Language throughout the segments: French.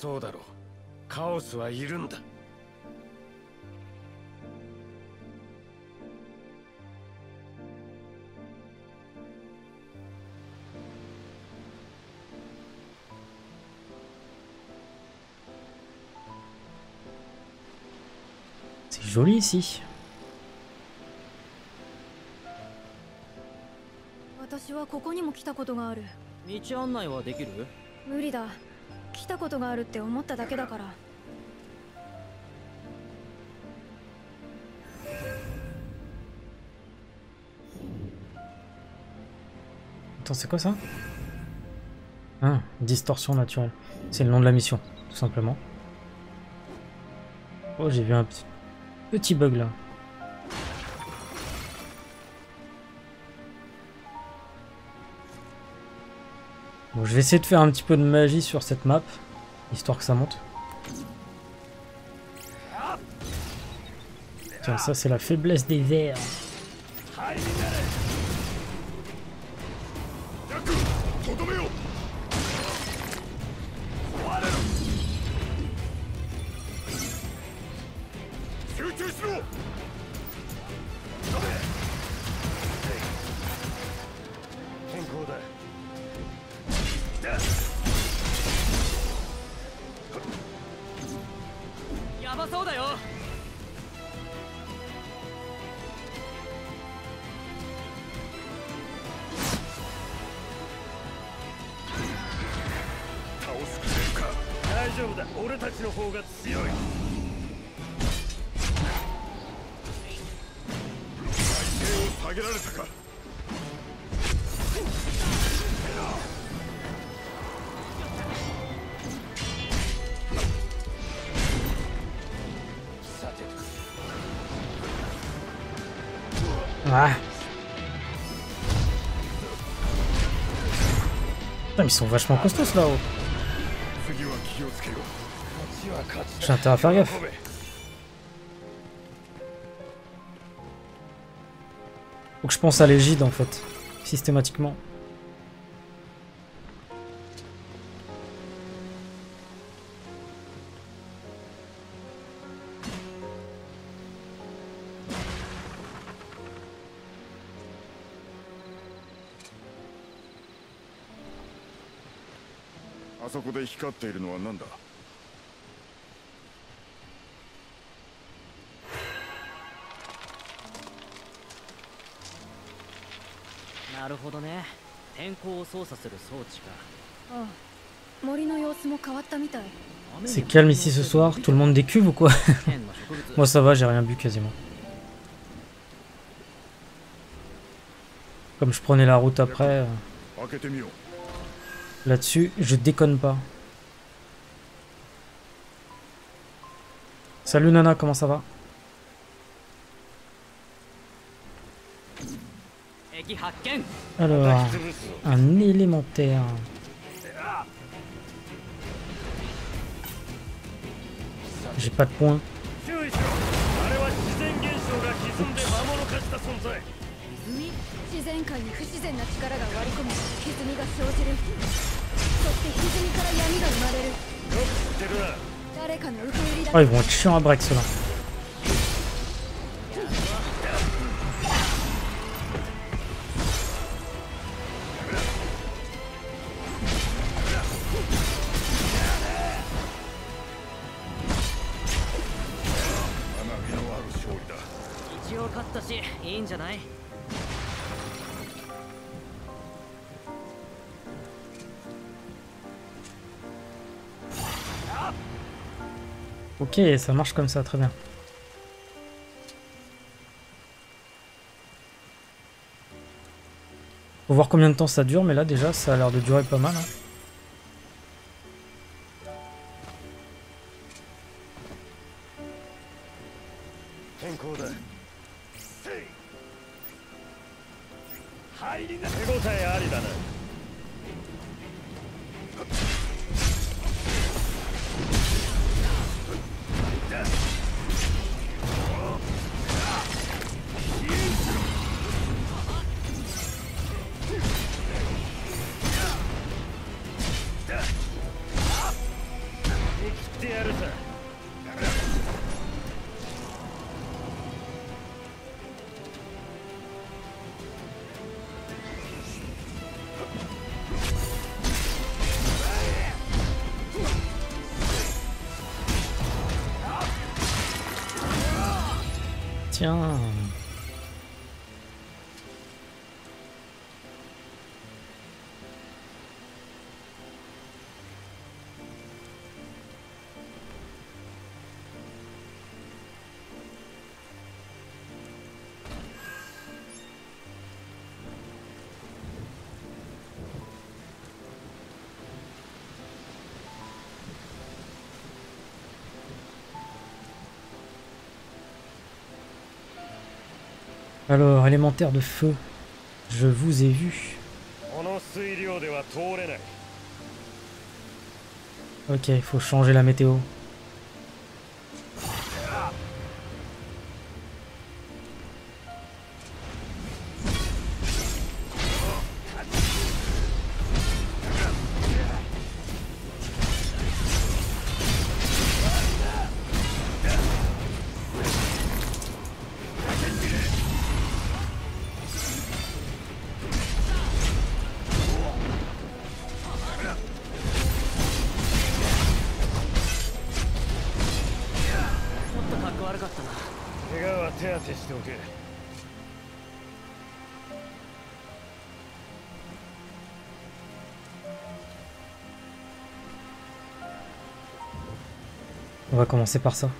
そうだろう。カオスはいるんだ。C'est joli ici. 私はここにも来たことがある。道案内はできる？無理だ。来たことがあるって思っただけだから。Attends, c'est quoi ça? Ah, distorsion naturelle. C'est le nom de la mission, tout simplement. Oh, j'ai vu un petit bug là. Bon, je vais essayer de faire un petit peu de magie sur cette map, histoire que ça monte. Tiens, ça c'est la faiblesse des vers. Ah. Putain, ils sont vachement costauds là-haut. J'ai intérêt à faire gaffe. Faut que je pense à l'égide en fait, systématiquement. C'est calme ici ce soir, tout le monde des cuves ou quoi? Moi ça va, j'ai rien bu quasiment. Comme je prenais la route après... Là-dessus, je déconne pas. Salut Nana, comment ça va? Alors, un élémentaire. J'ai pas de points. Oh, ils vont être chiants à break ceux-là. Ok, ça marche comme ça, très bien. Faut voir combien de temps ça dure, mais là déjà ça a l'air de durer pas mal. Hein. tiens. Alors, élémentaire de feu, je vous ai vu. Ok, il faut changer la météo. On va commencer par ça.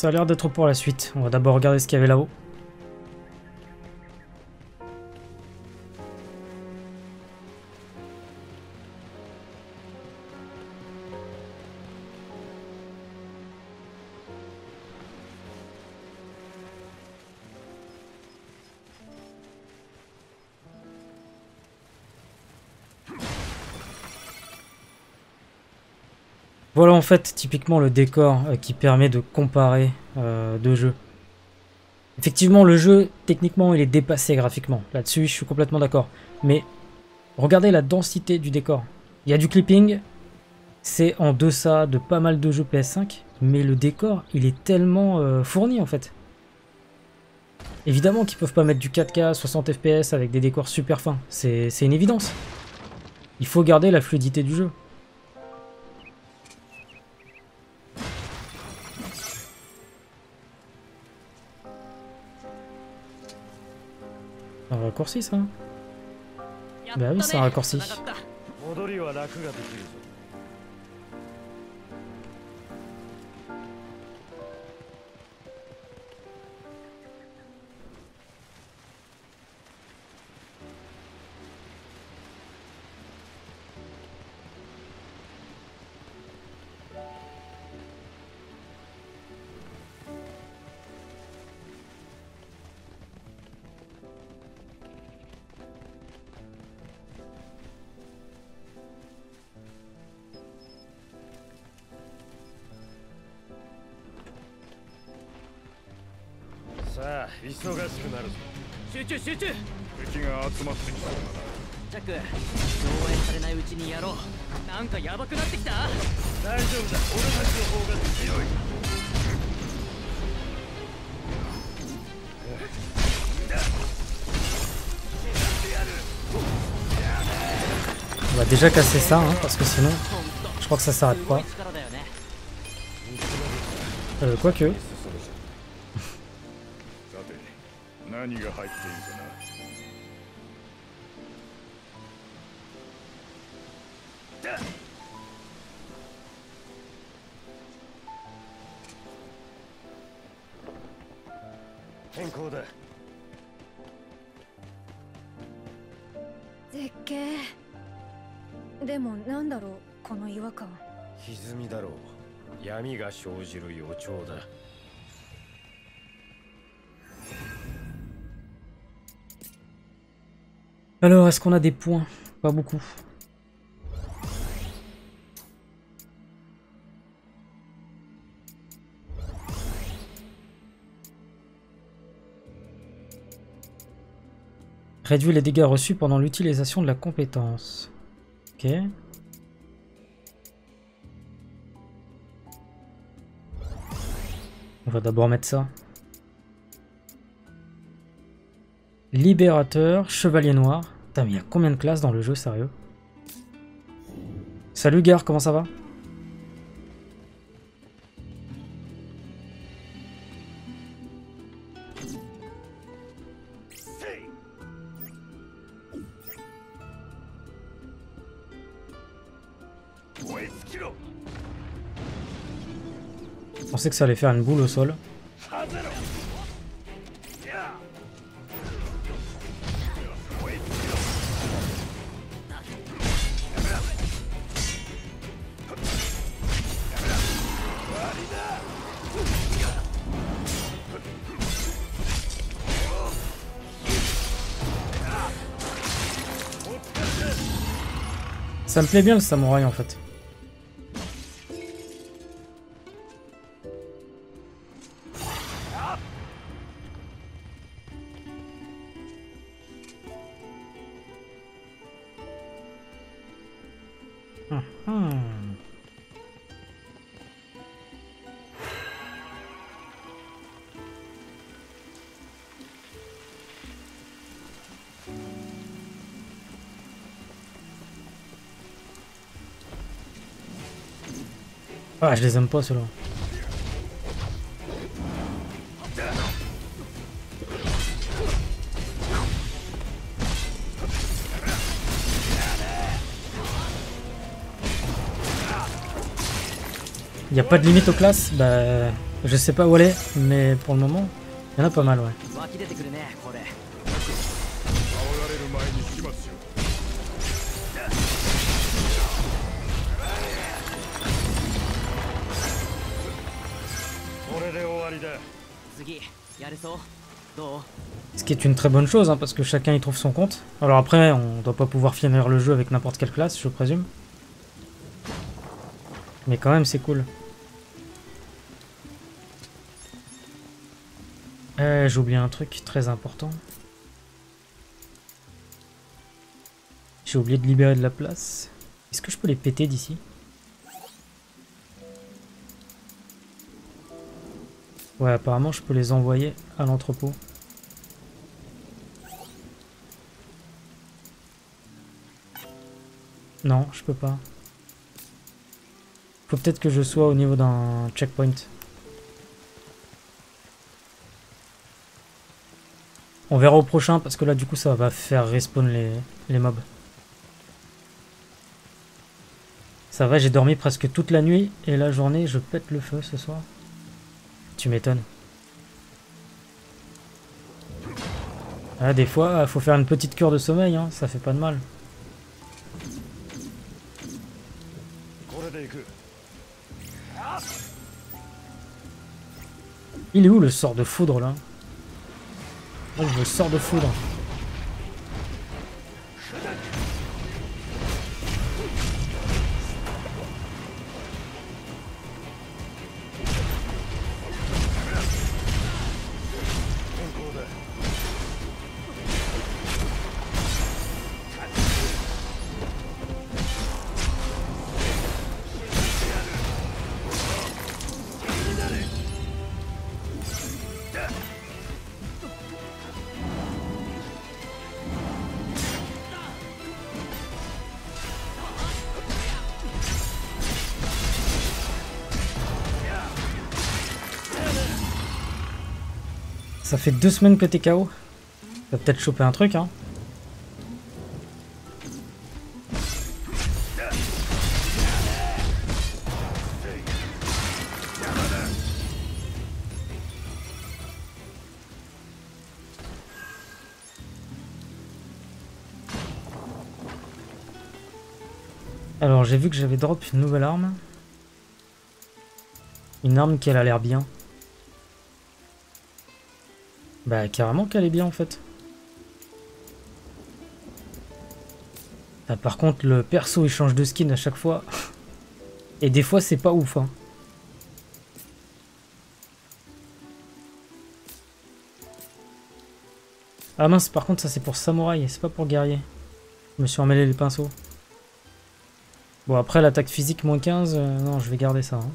Ça a l'air d'être pour la suite. On va d'abord regarder ce qu'il y avait là-haut. Voilà en fait typiquement le décor qui permet de comparer deux jeux. Effectivement le jeu techniquement il est dépassé graphiquement, là-dessus je suis complètement d'accord. Mais regardez la densité du décor. Il y a du clipping, c'est en deçà de pas mal de jeux PS5, mais le décor il est tellement fourni en fait. Évidemment qu'ils peuvent pas mettre du 4K 60 FPS avec des décors super fins, c'est une évidence. Il faut garder la fluidité du jeu. Raccourci ça. Bah oui, c'est un raccourci. On va déjà casser ça, hein, parce que sinon, je crois que ça s'arrête pas. Quoique. Alors, est-ce qu'on a des points? Pas beaucoup. Réduit les dégâts reçus pendant l'utilisation de la compétence. Ok. On va d'abord mettre ça. Libérateur, chevalier noir. Putain, mais il y a combien de classes dans le jeu, sérieux? Salut Gar, comment ça va? Je pensais que ça allait faire une boule au sol. Ça me plaît bien le samouraï en fait. Ah, je les aime pas ceux-là. Il n'y a pas de limite aux classes? Bah, je sais pas où aller, mais pour le moment, il y en a pas mal, ouais. Ce qui est une très bonne chose, hein, parce que chacun y trouve son compte. Alors après, on doit pas pouvoir finir le jeu avec n'importe quelle classe, je présume. Mais quand même, c'est cool. J'ai oublié un truc très important. J'ai oublié de libérer de la place. Est-ce que je peux les péter d'ici? Ouais, apparemment, je peux les envoyer à l'entrepôt. Non, je peux pas. Faut peut-être que je sois au niveau d'un checkpoint. On verra au prochain, parce que là, du coup, ça va faire respawn les mobs. Ça va, j'ai dormi presque toute la nuit, et la journée, je pète le feu ce soir. Tu m'étonnes. Ah, des fois, faut faire une petite cure de sommeil, hein, ça fait pas de mal. Il est où le sort de foudre là? Moi je veux le sort de foudre. Ça fait 2 semaines que t'es KO. T'as peut-être chopé un truc, hein. Alors, j'ai vu que j'avais drop une nouvelle arme. Une arme qui elle a l'air bien. Bah carrément qu'elle est bien en fait. Ah, par contre le perso il change de skin à chaque fois. Et des fois c'est pas ouf hein. Ah mince, par contre ça c'est pour samouraï, c'est pas pour guerrier. Je me suis emmêlé les pinceaux. Bon après l'attaque physique -15, non je vais garder ça hein.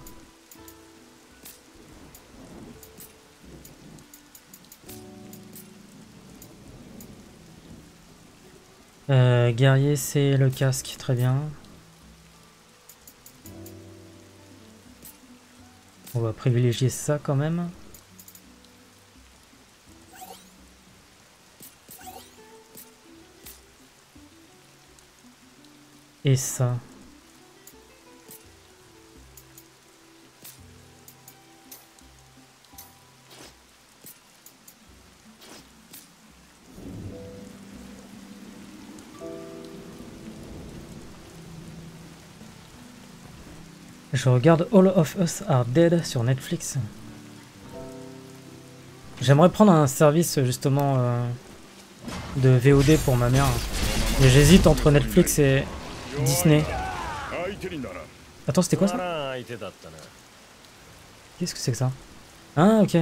Guerrier, c'est le casque, très bien. On va privilégier ça quand même. Et ça. Je regarde All of Us Are Dead sur Netflix. J'aimerais prendre un service justement de VOD pour ma mère. Mais j'hésite entre Netflix et Disney. Attends, c'était quoi ça? Qu'est-ce que c'est que ça? Ah, ok.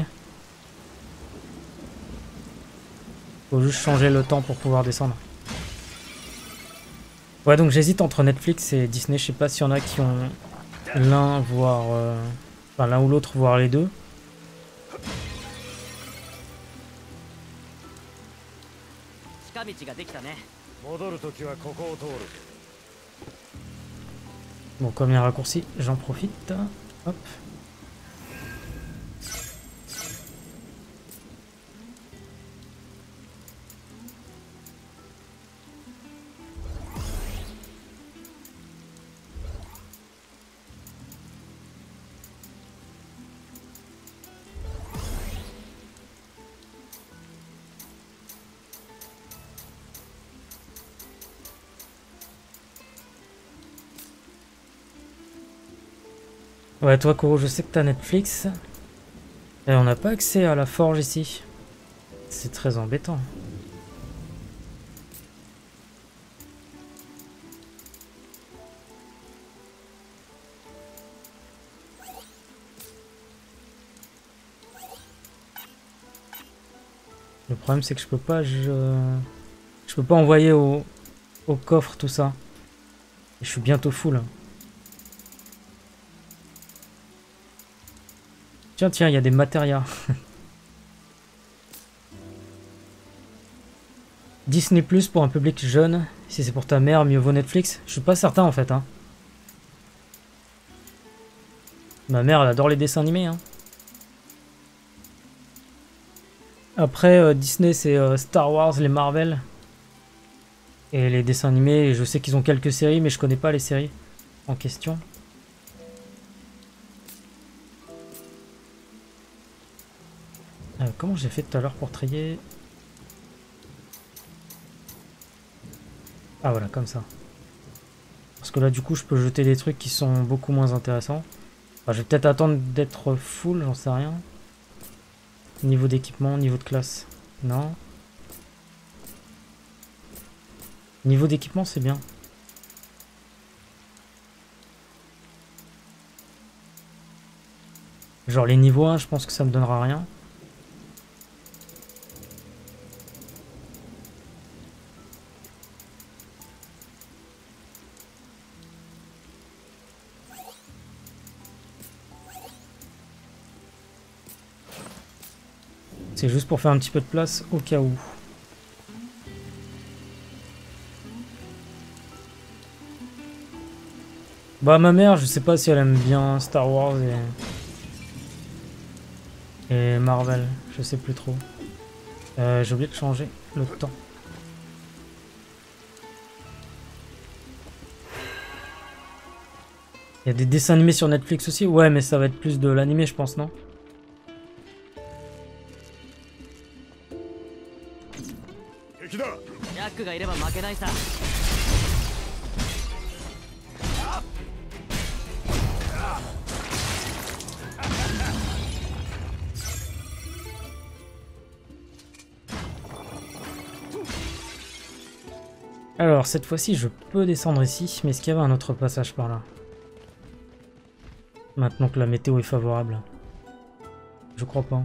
Faut juste changer le temps pour pouvoir descendre. Ouais, donc j'hésite entre Netflix et Disney. Je sais pas s'il y en a qui ont... l'un voire enfin l'un ou l'autre voire les deux. Bon, comme il y a un raccourci, j'en profite. Hop. Ouais, toi Kuro, je sais que t'as Netflix. Et on n'a pas accès à la forge ici. C'est très embêtant. Le problème c'est que je peux pas... Je peux pas envoyer au coffre tout ça. Et je suis bientôt full. Tiens, tiens, il y a des matérias. Disney Plus pour un public jeune. Si c'est pour ta mère, mieux vaut Netflix. Je suis pas certain en fait. Hein. Ma mère, elle adore les dessins animés. Hein. Après, Disney, c'est Star Wars, les Marvel. Et les dessins animés, je sais qu'ils ont quelques séries, mais je connais pas les séries en question. Comment j'ai fait tout à l'heure pour trier? Ah voilà, comme ça. Parce que là du coup je peux jeter des trucs qui sont beaucoup moins intéressants. Enfin, je vais peut-être attendre d'être full, j'en sais rien. Niveau d'équipement, niveau de classe. Non. Niveau d'équipement c'est bien. Genre les niveaux 1, je pense que ça me donnera rien. C'est juste pour faire un petit peu de place au cas où. Bah ma mère, je sais pas si elle aime bien Star Wars et Marvel, je sais plus trop. J'ai oublié de changer le temps. Il y a des dessins animés sur Netflix aussi? Ouais, mais ça va être plus de l'animé je pense, non? Alors cette fois-ci je peux descendre ici, mais est-ce qu'il y avait un autre passage par là? Maintenant que la météo est favorable. Je crois pas.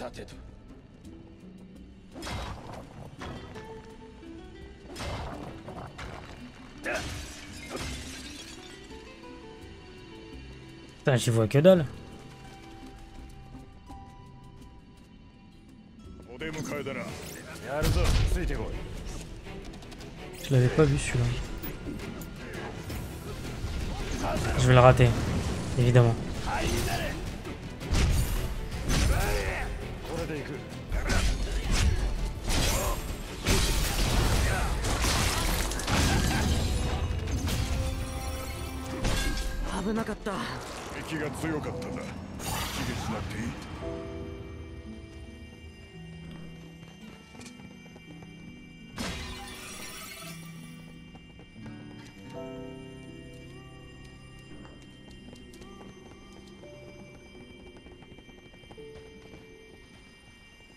さてと。Putain, j'y vois que dalle. Je l'avais pas vu celui-là. Je vais le rater, évidemment.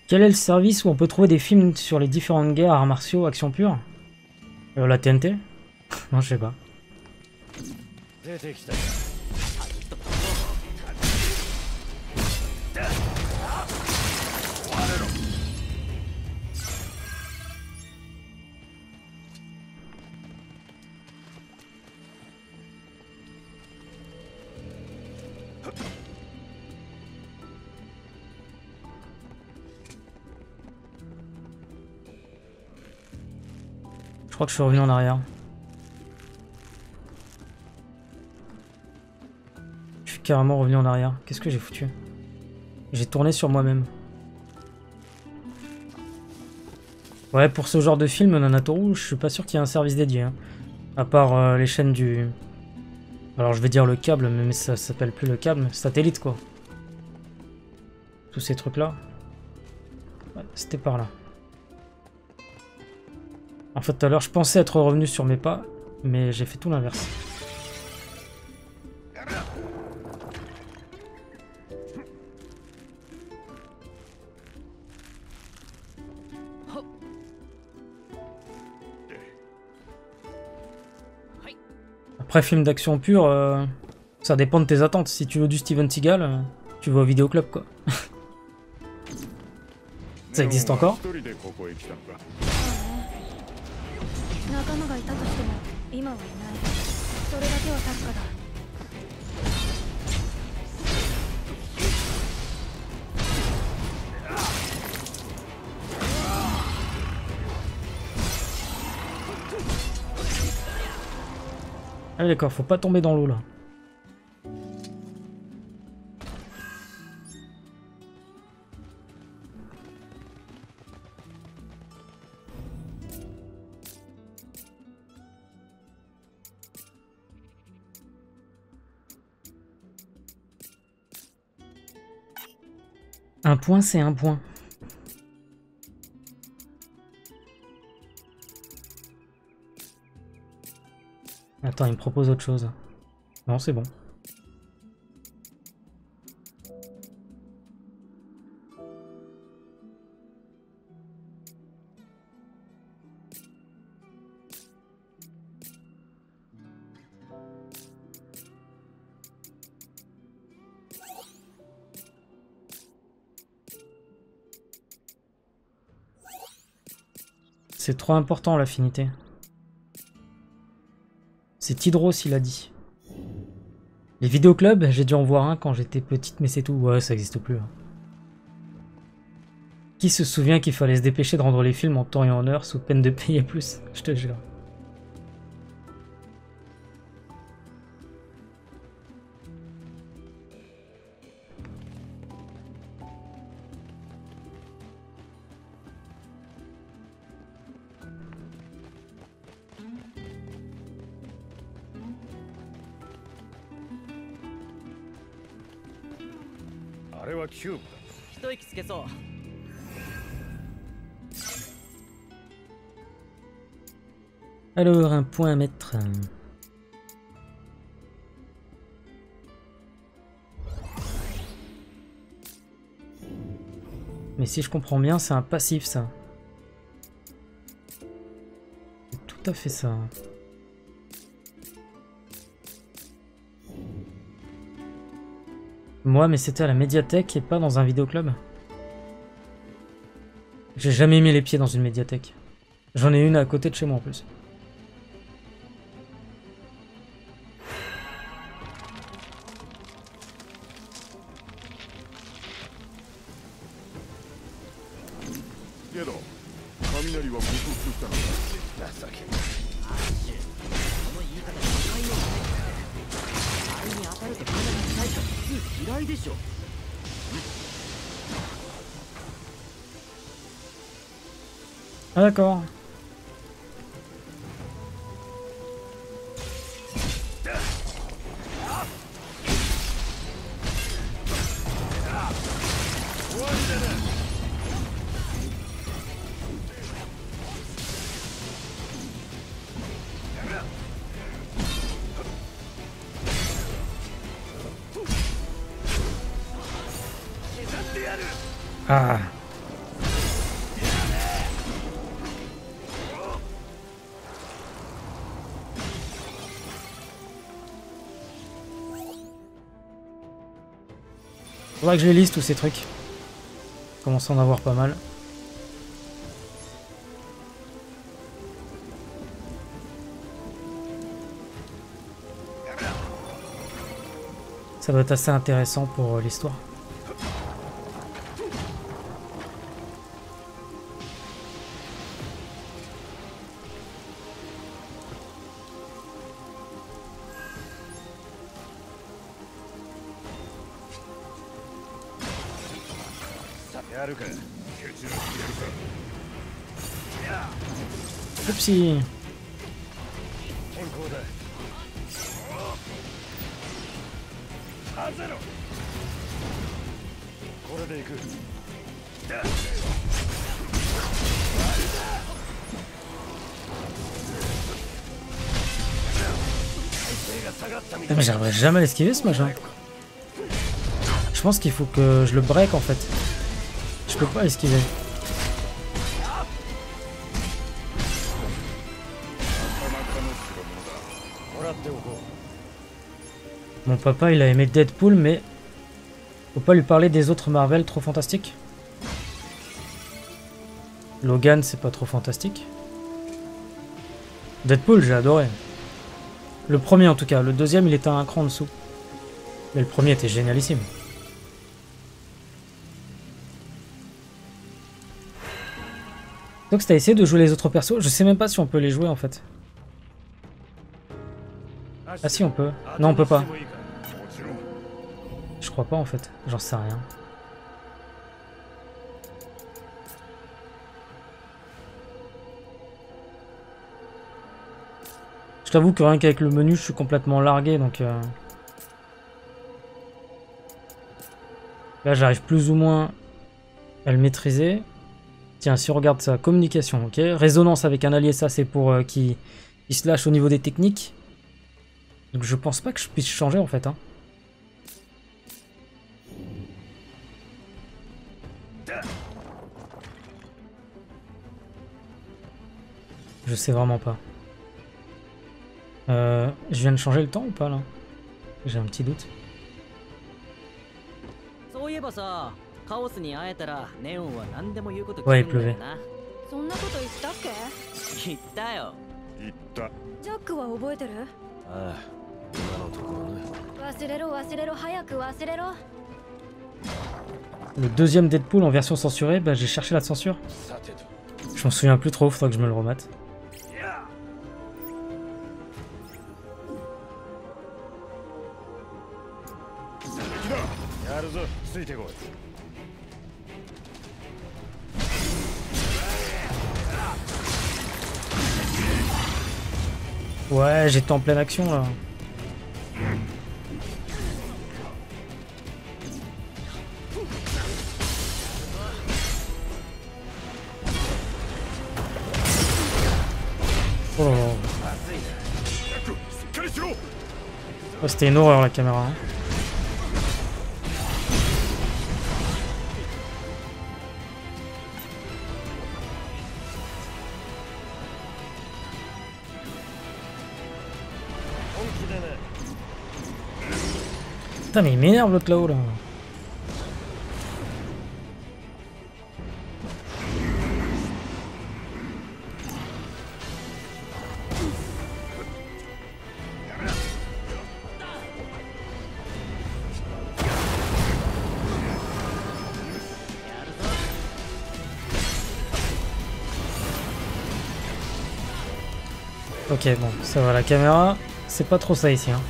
Quel est le service où on peut trouver des films sur les différentes guerres, arts martiaux, action pure? La TNT? Non, je sais pas. Je crois que je suis revenu en arrière. Je suis carrément revenu en arrière. Qu'est-ce que j'ai foutu? J'ai tourné sur moi-même. Ouais, pour ce genre de film, Nanatoru, je suis pas sûr qu'il y ait un service dédié. Hein. À part les chaînes du... Alors je vais dire le câble, mais ça s'appelle plus le câble. Satellite, quoi. Tous ces trucs-là. Ouais, c'était par là. En fait, tout à l'heure, je pensais être revenu sur mes pas, mais j'ai fait tout l'inverse. Après, film d'action pure, ça dépend de tes attentes. Si tu veux du Steven Seagal, tu vas au vidéoclub, quoi. Ça existe encore? Ah d'accord, faut pas tomber dans l'eau là. Un point, c'est un point. Attends, il me propose autre chose. Non, c'est bon. C'est trop important l'affinité. C'est Hydros, il a dit. Les vidéoclubs, j'ai dû en voir un quand j'étais petite, mais c'est tout. Ouais, ça n'existe plus. Hein. Qui se souvient qu'il fallait se dépêcher de rendre les films en temps et en heure sous peine de payer plus? Je te jure. Alors, un point à mettre. Mais si je comprends bien, c'est un passif, ça. C'est tout à fait ça. Moi, mais c'était à la médiathèque et pas dans un vidéoclub. J'ai jamais mis les pieds dans une médiathèque. J'en ai une à côté de chez moi en plus. Ah d'accord. Ah. Faudra que je les liste tous ces trucs. Je commence à en avoir pas mal. Ça doit être assez intéressant pour l'histoire. Oupsie. Mais j'arriverai jamais à l'esquiver ce machin. Je pense qu'il faut que je le break en fait. Je peux pas esquiver. Mon papa il a aimé Deadpool mais faut pas lui parler des autres Marvel trop fantastiques. Logan c'est pas trop fantastique. Deadpool j'ai adoré. Le premier en tout cas, le deuxième il était un cran en dessous. Mais le premier était génialissime. Donc t'as essayé de jouer les autres persos, je sais même pas si on peut les jouer en fait. Ah si on peut. Non on peut pas. Je crois pas en fait, j'en sais rien. Je t'avoue que rien qu'avec le menu je suis complètement largué donc... Là j'arrive plus ou moins à le maîtriser. Tiens, si on regarde ça, communication, ok. Résonance avec un allié, ça c'est pour qui se lâche au niveau des techniques. Donc je pense pas que je puisse changer en fait. Hein. Je sais vraiment pas. Je viens de changer le temps ou pas là? J'ai un petit doute. Ouais, il pleuvait. Le deuxième Deadpool en version censurée, bah j'ai cherché la censure. Je m'en souviens plus trop, faudra que je me le remette. Ouais, j'étais en pleine action là. Oh, oh c'était une horreur la caméra. Hein. Putain mais il m'énerve l'autre là-haut là. Ok, bon, ça va, la caméra, c'est pas trop ça ici. Hein.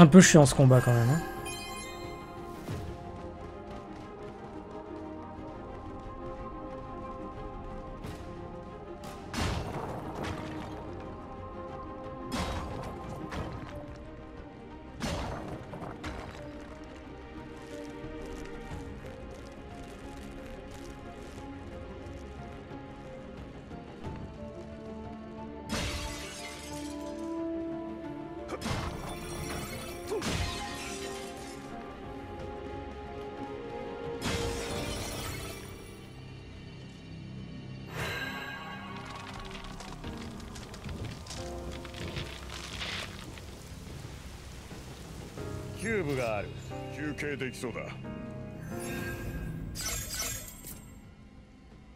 Un peu chiant ce combat quand même. Hein.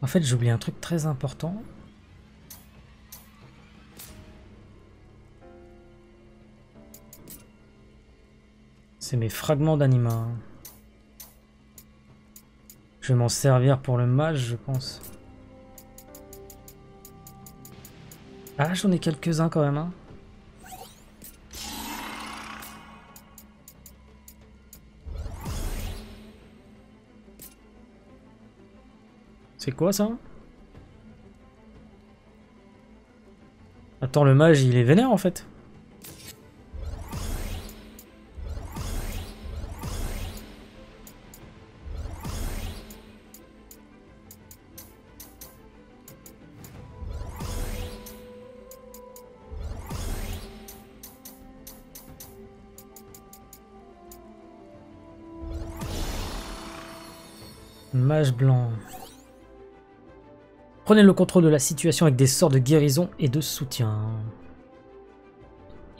En fait, j'oublie un truc très important. C'est mes fragments d'anima. Je vais m'en servir pour le mage, je pense. Ah, j'en ai quelques-uns quand même. Hein. C'est quoi ça? Attends, le mage il est vénère en fait. Mage blanc. Prenez le contrôle de la situation avec des sorts de guérison et de soutien.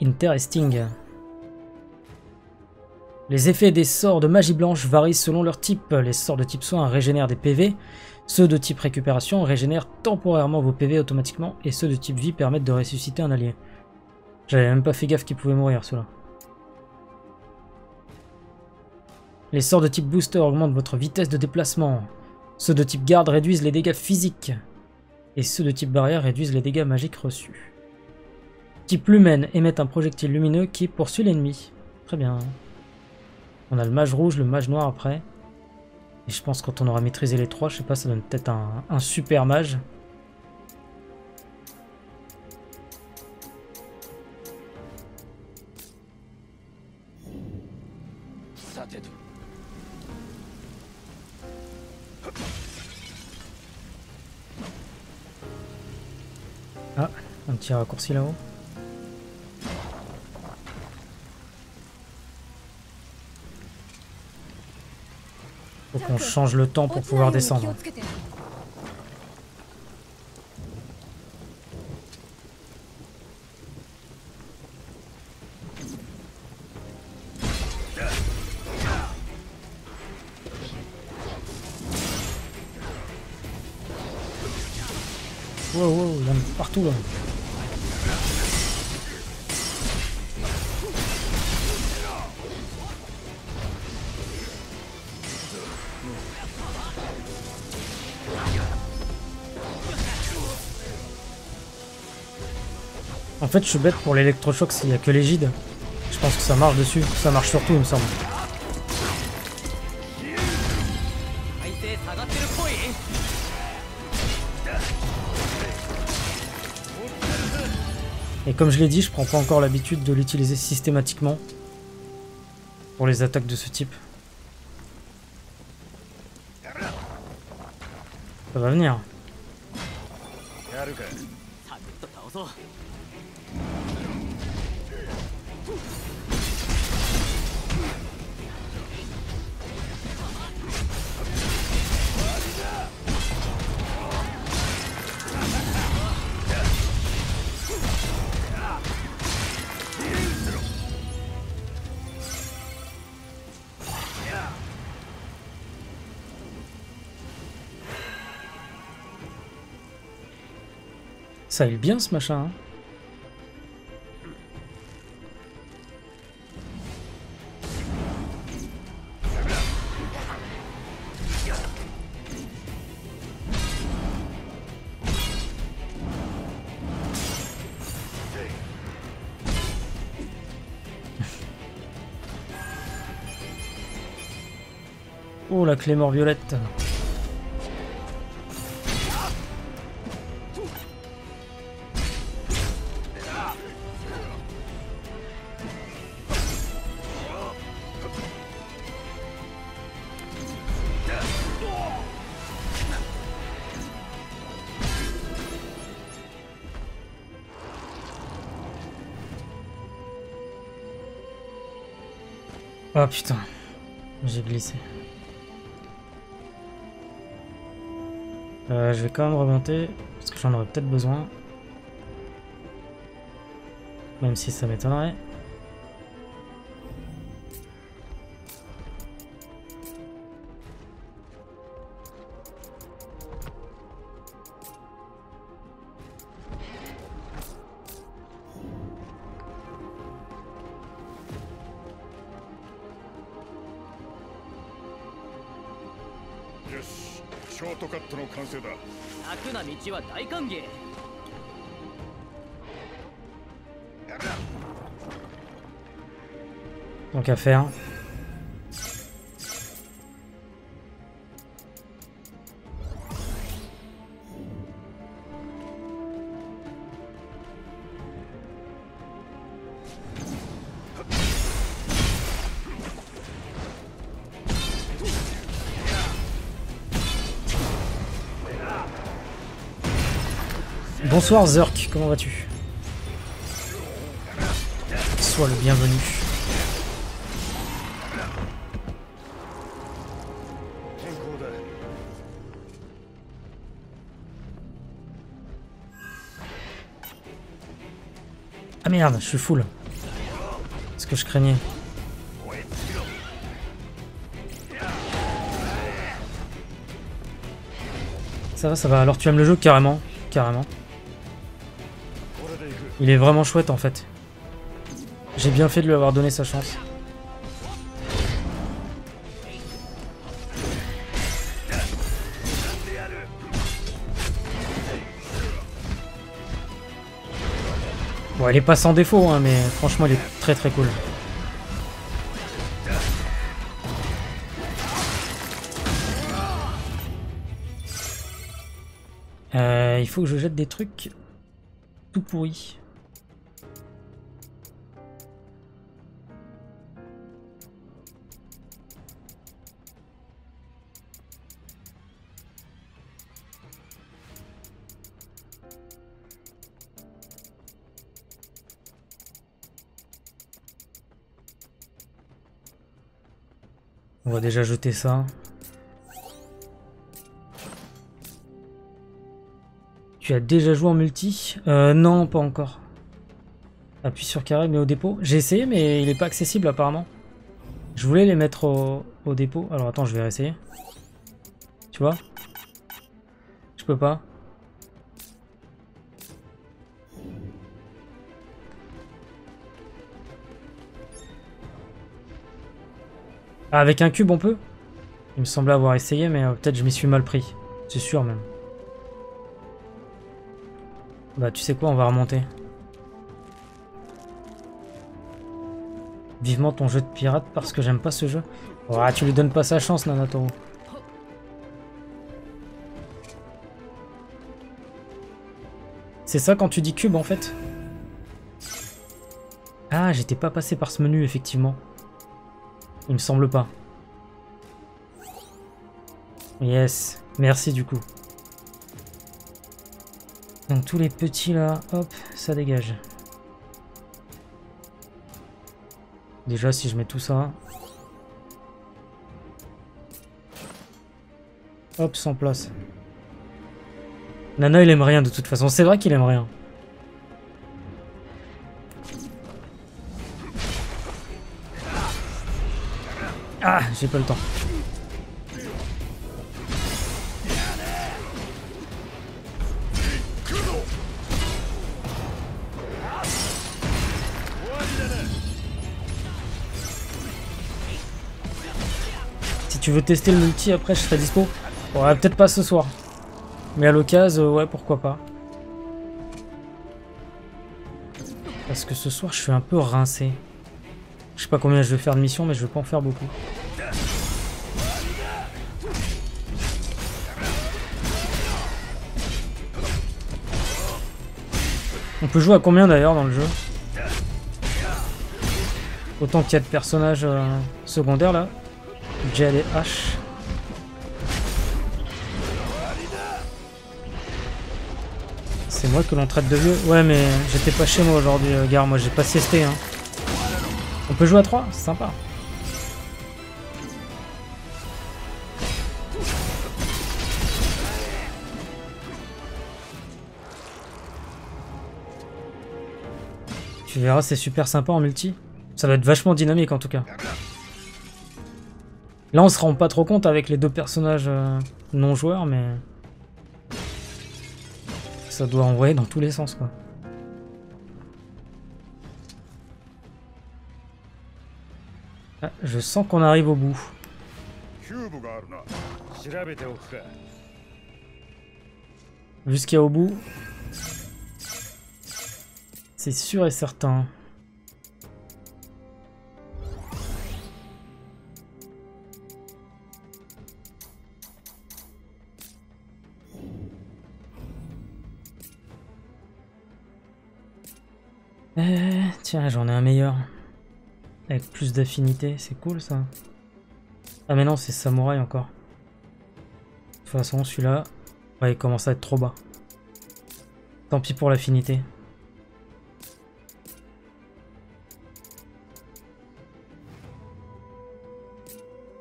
Interesting. Les effets des sorts de magie blanche varient selon leur type. Les sorts de type soin régénèrent des PV. Ceux de type récupération régénèrent temporairement vos PV automatiquement. Et ceux de type vie permettent de ressusciter un allié. J'avais même pas fait gaffe qu'ils pouvaient mourir, ceux-là. Les sorts de type booster augmentent votre vitesse de déplacement. Ceux de type garde réduisent les dégâts physiques. Et ceux de type barrière réduisent les dégâts magiques reçus. Type lumène émet un projectile lumineux qui poursuit l'ennemi. Très bien. On a le mage rouge, le mage noir après. Et je pense que quand on aura maîtrisé les trois, je sais pas, ça donne peut-être un super mage. Ah, un petit raccourci là-haut. Faut qu'on change le temps pour pouvoir descendre. Tout là. En fait, je suis bête pour l'électrochoc s'il n'y a que l'égide. Je pense que ça marche dessus, ça marche surtout, il me semble. Et comme je l'ai dit, je prends pas encore l'habitude de l'utiliser systématiquement pour les attaques de ce type. Ça va venir. Ça a eu bien ce machin, hein. Oh la clé mort violette. Ah putain, j'ai glissé. Je vais quand même remonter, parce que j'en aurais peut-être besoin. Même si ça m'étonnerait. Donc à faire. Bonsoir Zerk, comment vas-tu? Sois le bienvenu. Ah merde, je suis full. C'est ce que je craignais. Ça va, ça va. Alors tu aimes le jeu carrément, carrément. Il est vraiment chouette en fait. J'ai bien fait de lui avoir donné sa chance. Bon, il est pas sans défaut, hein, mais franchement, il est très très cool. Il faut que je jette des trucs tout pourris. On va déjà jeter ça. Tu as déjà joué en multi? Non, pas encore. Appuie sur carré, mais au dépôt. J'ai essayé, mais il n'est pas accessible apparemment. Je voulais les mettre au dépôt. Alors attends, je vais réessayer. Tu vois? Je peux pas. Ah, avec un cube on peut? Il me semblait avoir essayé, mais peut-être je m'y suis mal pris. C'est sûr même. Bah tu sais quoi, on va remonter. Vivement ton jeu de pirate parce que j'aime pas ce jeu. Oh, tu lui donnes pas sa chance, Nanatoru. C'est ça quand tu dis cube en fait? Ah, j'étais pas passé par ce menu effectivement. Il me semble pas. Yes. Merci du coup. Donc tous les petits là, hop, ça dégage. Déjà, si je mets tout ça... Hop, sans place. Nana, il aime rien de toute façon. C'est vrai qu'il aime rien. Ah, j'ai pas le temps. Si tu veux tester le multi, après je serai dispo. Ouais, peut-être pas ce soir. Mais à l'occasion, ouais, pourquoi pas. Parce que ce soir, je suis un peu rincé. Je sais pas combien je vais faire de missions, mais je vais pas en faire beaucoup. On peut jouer à combien d'ailleurs dans le jeu? Autant qu'il y a de personnages secondaires là. Jade et H. C'est moi que l'on traite de vieux. Ouais, mais j'étais pas chez moi aujourd'hui, gars. Moi, j'ai pas siesté. Hein. On peut jouer à 3, c'est sympa. Tu verras, c'est super sympa en multi. Ça va être vachement dynamique en tout cas. Là, on se rend pas trop compte avec les deux personnages non joueurs, mais... Ça doit envoyer dans tous les sens, quoi. Ah, je sens qu'on arrive au bout. Vu ce qu'il y a au bout, c'est sûr et certain. Tiens, j'en ai un meilleur. Avec plus d'affinité, c'est cool ça. Ah mais non, c'est samouraï encore. De toute façon, celui-là, ouais, il commence à être trop bas. Tant pis pour l'affinité.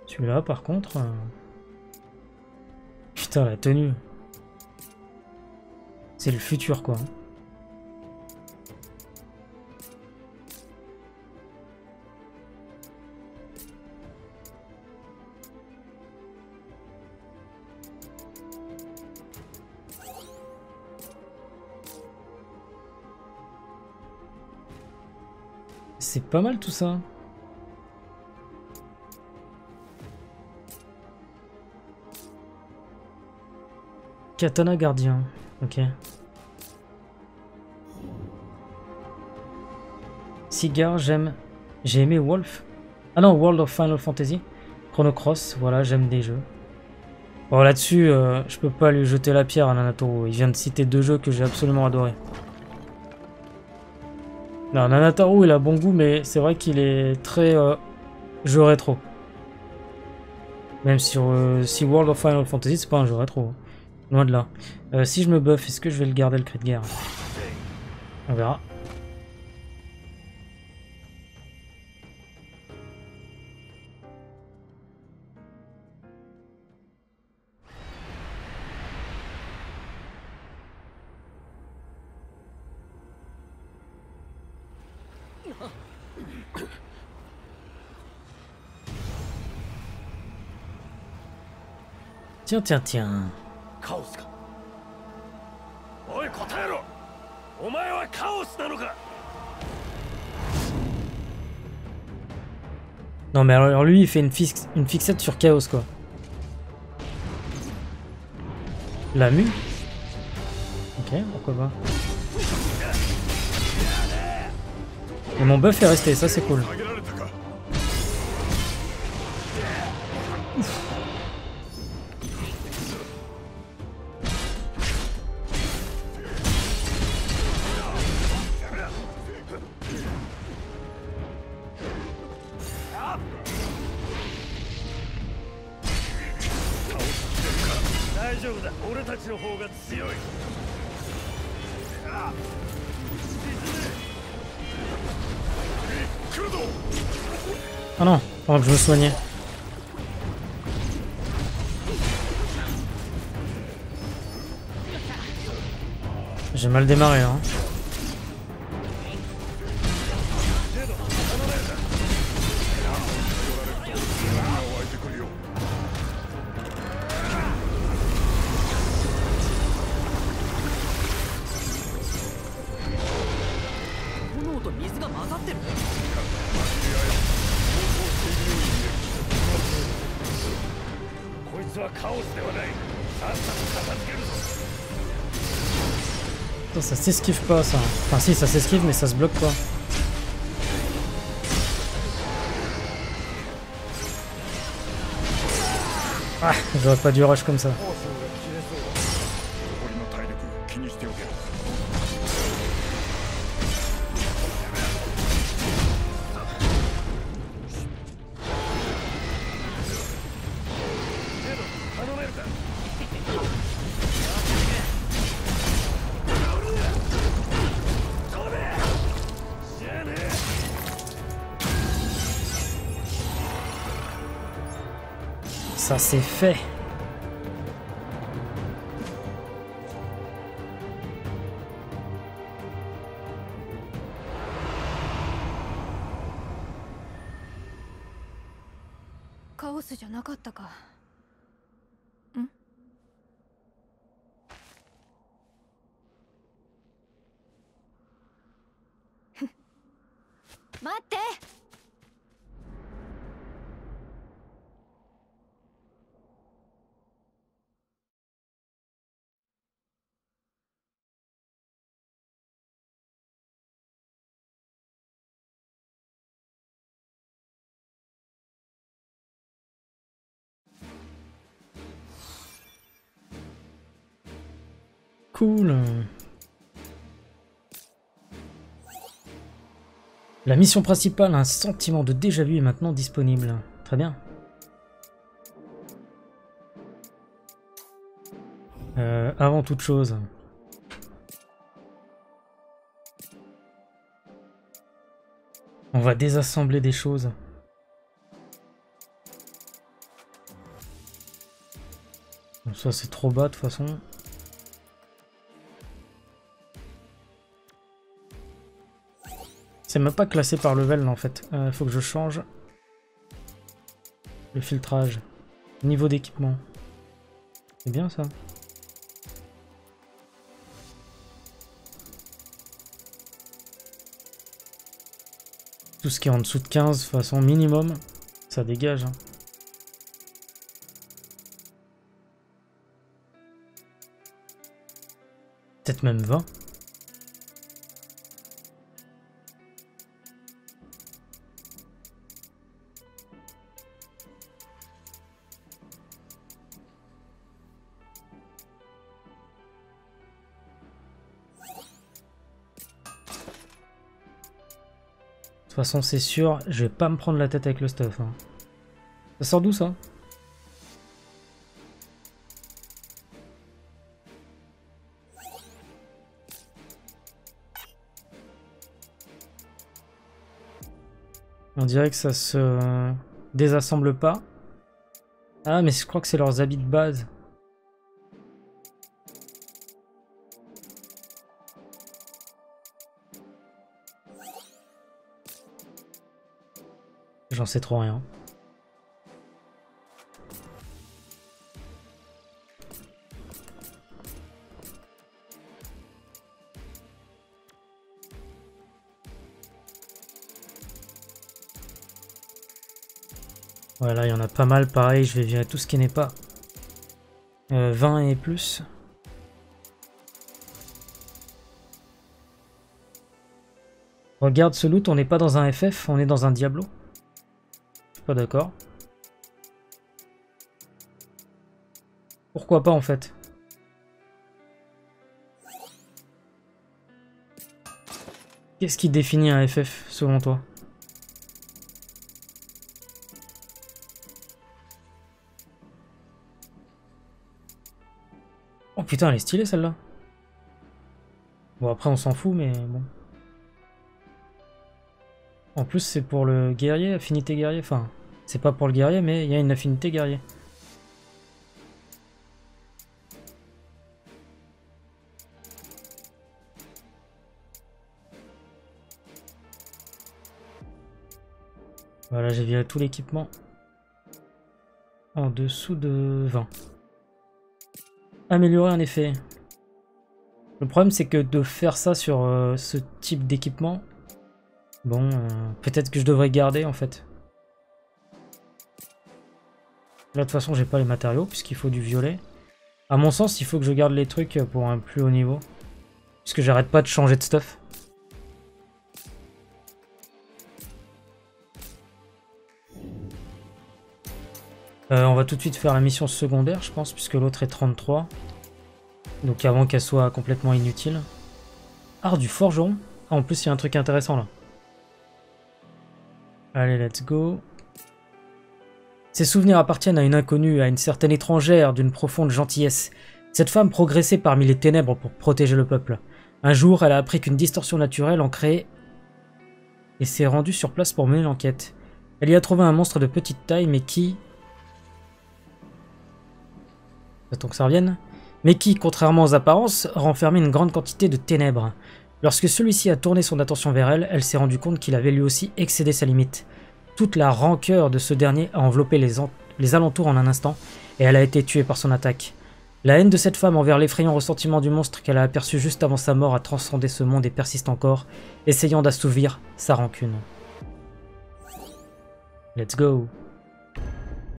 Celui-là, par contre... Putain, la tenue. C'est le futur, quoi. C'est pas mal tout ça. Katana gardien. Ok. Cigare, j'aime. J'ai aimé Wolf. Ah non, World of Final Fantasy. Chrono Cross, voilà, j'aime des jeux. Bon, là-dessus, je peux pas lui jeter la pierre à Nanatoru. Il vient de citer deux jeux que j'ai absolument adorés. Non, Nanatoru, il a bon goût, mais c'est vrai qu'il est très jeu rétro. Même sur, si World of Final Fantasy, c'est pas un jeu rétro. Loin de là. Si je me buff, est-ce que je vais le garder le cri de guerre? On verra. Tiens, tiens, tiens. Non mais alors lui il fait une fixette sur Chaos, quoi. La mue. Ok, pourquoi pas. Et mon buff est resté, ça c'est cool. Oh non, pendant que je me soignais. J'ai mal démarré, hein. Ça s'esquive pas ça. Enfin si, ça s'esquive mais ça se bloque pas. Ah, j'aurais pas dû rush comme ça. Ça c'est fait. Cool. La mission principale, un sentiment de déjà-vu, est maintenant disponible. Très bien. Avant toute chose. On va désassembler des choses. Donc ça c'est trop bas de toute façon. C'est même pas classé par level en fait. Faut que je change le filtrage. Niveau d'équipement. C'est bien ça. Tout ce qui est en dessous de 15, de toute façon minimum, ça dégage. Hein. Peut-être même 20. De toute façon, c'est sûr, je vais pas me prendre la tête avec le stuff. Hein. Ça sort d'où ça? On dirait que ça se désassemble pas. Ah, mais je crois que c'est leurs habits de base. J'en sais trop rien. Voilà, il y en a pas mal. Pareil, je vais virer tout ce qui n'est pas 20 et plus. Regarde ce loot, on n'est pas dans un FF, on est dans un Diablo. Pas d'accord. Pourquoi pas en fait? Qu'est-ce qui définit un FF selon toi? Oh putain, elle est stylée celle-là. Bon après on s'en fout mais bon. En plus, c'est pour le guerrier, affinité guerrier. Enfin, c'est pas pour le guerrier, mais il y a une affinité guerrier. Voilà, j'ai viré tout l'équipement en dessous de 20. Améliorer un effet. Le problème, c'est que de faire ça sur ce type d'équipement, bon, peut-être que je devrais garder en fait. Là, de toute façon, j'ai pas les matériaux puisqu'il faut du violet. À mon sens, il faut que je garde les trucs pour un plus haut niveau. Puisque j'arrête pas de changer de stuff. On va tout de suite faire la mission secondaire, je pense, puisque l'autre est 33. Donc avant qu'elle soit complètement inutile. Art du forgeron. Ah, en plus, il y a un truc intéressant, là. Allez, let's go. Ces souvenirs appartiennent à une inconnue, à une certaine étrangère, d'une profonde gentillesse. Cette femme progressait parmi les ténèbres pour protéger le peuple. Un jour, elle a appris qu'une distorsion naturelle en créait et s'est rendue sur place pour mener l'enquête. Elle y a trouvé un monstre de petite taille, mais qui... Attends que ça revienne. Mais qui, contrairement aux apparences, renfermait une grande quantité de ténèbres. Lorsque celui-ci a tourné son attention vers elle, elle s'est rendue compte qu'il avait lui aussi excédé sa limite. Toute la rancœur de ce dernier a enveloppé les alentours en un instant, et elle a été tuée par son attaque. La haine de cette femme envers l'effrayant ressentiment du monstre qu'elle a aperçu juste avant sa mort a transcendé ce monde et persiste encore, essayant d'assouvir sa rancune. Let's go!